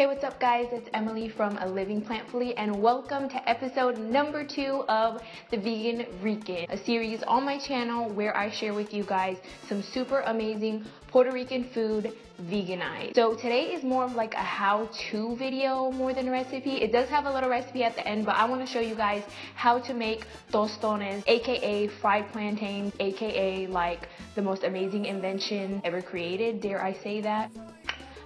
Hey, what's up guys? It's Emily from A Living Plantfully and welcome to episode number 2 of The Vegan Rican, a series on my channel where I share with you guys some super amazing Puerto Rican food veganized. So today is more of like a how-to video more than a recipe. It does have a little recipe at the end, but I want to show you guys how to make tostones, aka fried plantains, aka like the most amazing invention ever created. Dare I say that?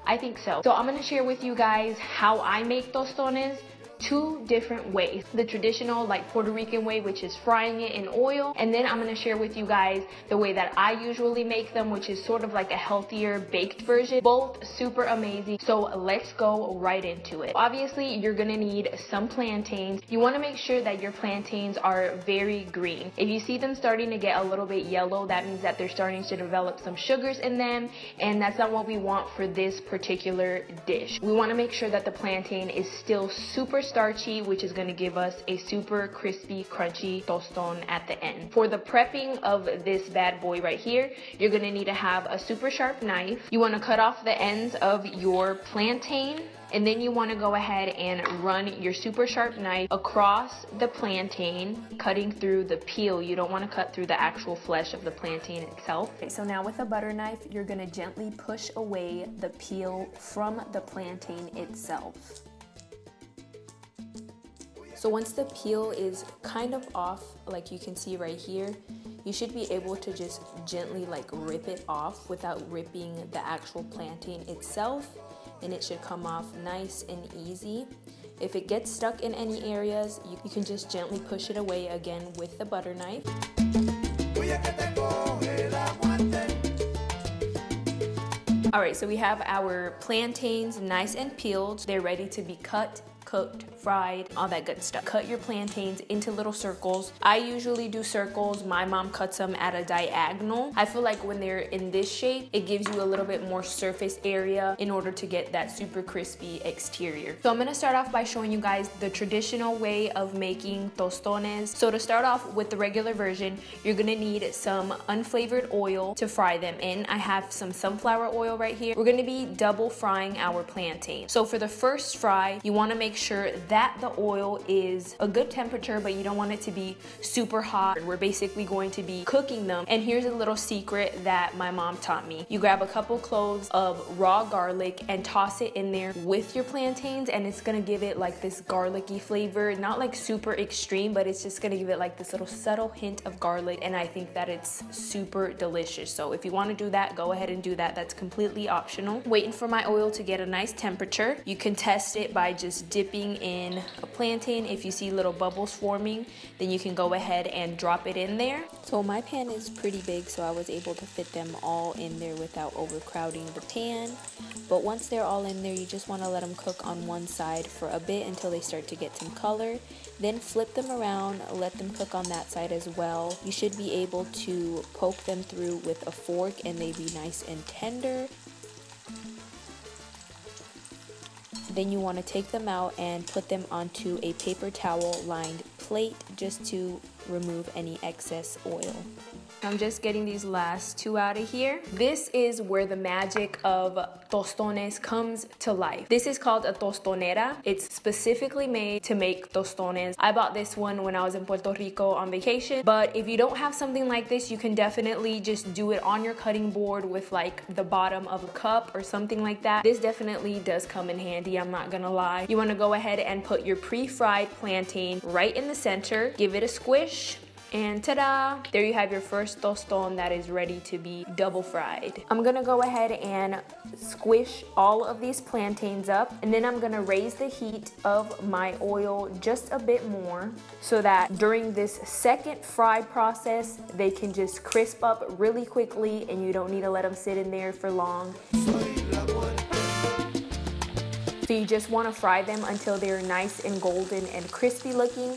I think so. So I'm gonna share with you guys how I make tostones two different ways. The traditional like Puerto Rican way, which is frying it in oil, and then I'm gonna share with you guys the way that I usually make them, which is sort of like a healthier baked version. Both super amazing. So let's go right into it. Obviously, you're gonna need some plantains. You wanna make sure that your plantains are very green. If you see them starting to get a little bit yellow, that means that they're starting to develop some sugars in them, and that's not what we want for this particular dish. We wanna make sure that the plantain is still super starchy, which is going to give us a super crispy, crunchy tostón at the end. For the prepping of this bad boy right here, you're going to need to have a super sharp knife. You want to cut off the ends of your plantain, and then you want to go ahead and run your super sharp knife across the plantain, cutting through the peel. You don't want to cut through the actual flesh of the plantain itself. Okay, so now with a butter knife, you're going to gently push away the peel from the plantain itself. So once the peel is kind of off, like you can see right here, you should be able to just gently like rip it off without ripping the actual plantain itself, and it should come off nice and easy. If it gets stuck in any areas, you can just gently push it away again with the butter knife. Alright, so we have our plantains nice and peeled. They're ready to be cut, cooked, fried, all that good stuff. Cut your plantains into little circles. I usually do circles. My mom cuts them at a diagonal. I feel like when they're in this shape, it gives you a little bit more surface area in order to get that super crispy exterior. So I'm gonna start off by showing you guys the traditional way of making tostones. So to start off with the regular version, you're gonna need some unflavored oil to fry them in. I have some sunflower oil right here. We're gonna be double frying our plantain. So for the first fry, you wanna make sure that the oil is a good temperature, but you don't want it to be super hot. We're basically going to be cooking them. And here's a little secret that my mom taught me. You grab a couple cloves of raw garlic and toss it in there with your plantains, and it's gonna give it like this garlicky flavor. Not like super extreme, but it's just gonna give it like this little subtle hint of garlic, and I think that it's super delicious. So if you wanna do that, go ahead and do that. That's completely optional. Waiting for my oil to get a nice temperature. You can test it by just dipping in a plantain. If you see little bubbles forming, then you can go ahead and drop it in there. So my pan is pretty big, so I was able to fit them all in there without overcrowding the pan. But once they're all in there, you just want to let them cook on one side for a bit until they start to get some color. Then flip them around, let them cook on that side as well. You should be able to poke them through with a fork and they be nice and tender. Then you want to take them out and put them onto a paper towel lined plate just to remove any excess oil. I'm just getting these last two out of here. This is where the magic of tostones comes to life. This is called a tostonera. It's specifically made to make tostones. I bought this one when I was in Puerto Rico on vacation, but if you don't have something like this, you can definitely just do it on your cutting board with like the bottom of a cup or something like that. This definitely does come in handy, I'm not gonna lie. You wanna go ahead and put your pre-fried plantain right in the center, give it a squish, and ta-da! There you have your first tostón that is ready to be double fried. I'm gonna go ahead and squish all of these plantains up, and then I'm gonna raise the heat of my oil just a bit more so that during this second fry process, they can just crisp up really quickly and you don't need to let them sit in there for long. So you just wanna fry them until they're nice and golden and crispy looking.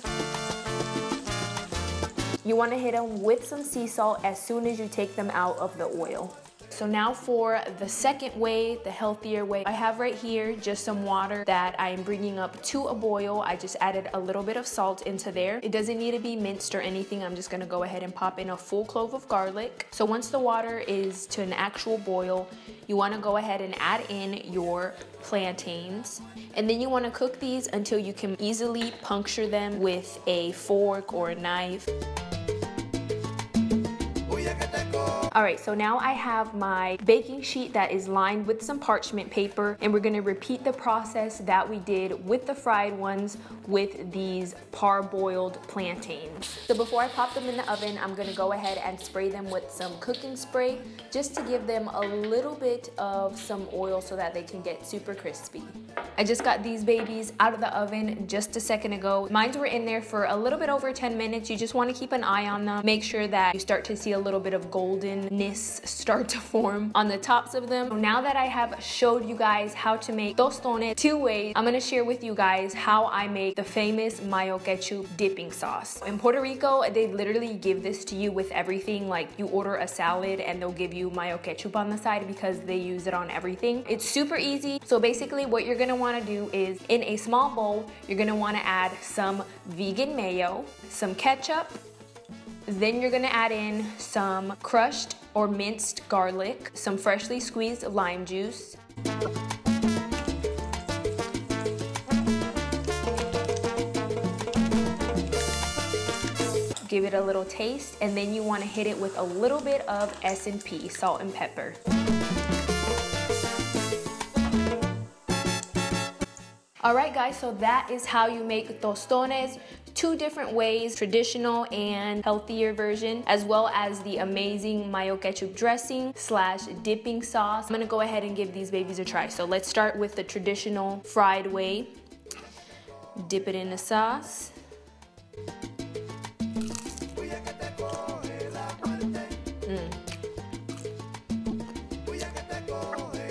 You want to hit them with some sea salt as soon as you take them out of the oil. So now for the second way, the healthier way, I have right here just some water that I am bringing up to a boil. I just added a little bit of salt into there. It doesn't need to be minced or anything. I'm just gonna go ahead and pop in a full clove of garlic. So once the water is to an actual boil, you wanna go ahead and add in your plantains. And then you wanna cook these until you can easily puncture them with a fork or a knife. Alright, so now I have my baking sheet that is lined with some parchment paper, and we're going to repeat the process that we did with the fried ones with these parboiled plantains. So before I pop them in the oven, I'm going to go ahead and spray them with some cooking spray just to give them a little bit of some oil so that they can get super crispy. I just got these babies out of the oven just a second ago. Mine were in there for a little bit over 10 minutes. You just want to keep an eye on them. Make sure that you start to see a little bit of golden start to form on the tops of them. So now that I have showed you guys how to make tostones two ways, I'm gonna share with you guys how I make the famous mayo ketchup dipping sauce. In Puerto Rico, they literally give this to you with everything. Like, you order a salad and they'll give you mayo ketchup on the side because they use it on everything. It's super easy. So basically what you're gonna wanna do is, in a small bowl, you're gonna wanna add some vegan mayo, some ketchup, then you're gonna add in some crushed or minced garlic, some freshly squeezed lime juice, give it a little taste, and then you wanna hit it with a little bit of S&P, salt and pepper. Alright guys, so that is how you make tostones. Two different ways, traditional and healthier version, as well as the amazing mayo ketchup dressing / dipping sauce. I'm gonna go ahead and give these babies a try. So let's start with the traditional fried way. Dip it in the sauce.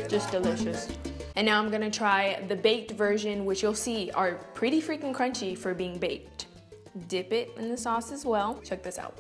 Just delicious. And now I'm gonna try the baked version, which you'll see are pretty freaking crunchy for being baked. Dip it in the sauce as well. Check this out.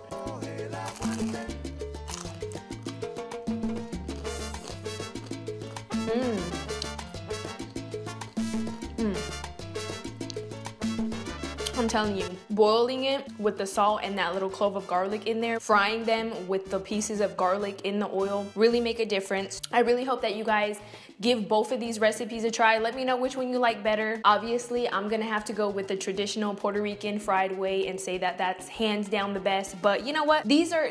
I'm telling you, boiling it with the salt and that little clove of garlic in there, frying them with the pieces of garlic in the oil, really make a difference. I really hope that you guys give both of these recipes a try. Let me know which one you like better. Obviously, I'm gonna have to go with the traditional Puerto Rican fried way and say that that's hands down the best, but you know what? These are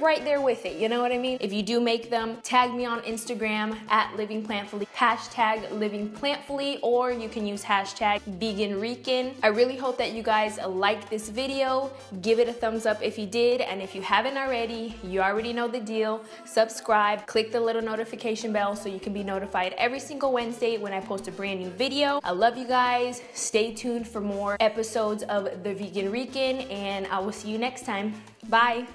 right there with it, you know what I mean? If you do make them, tag me on Instagram at Living Plantfully, hashtag Living Plantfully, or you can use hashtag Vegan Rican. I really hope that you guys like this video. Give it a thumbs up if you did, and if you haven't already, you already know the deal. Subscribe, click the little notification bell so you can be notified every single Wednesday when I post a brand new video. I love you guys. Stay tuned for more episodes of The Vegan Rican, and I will see you next time. Bye.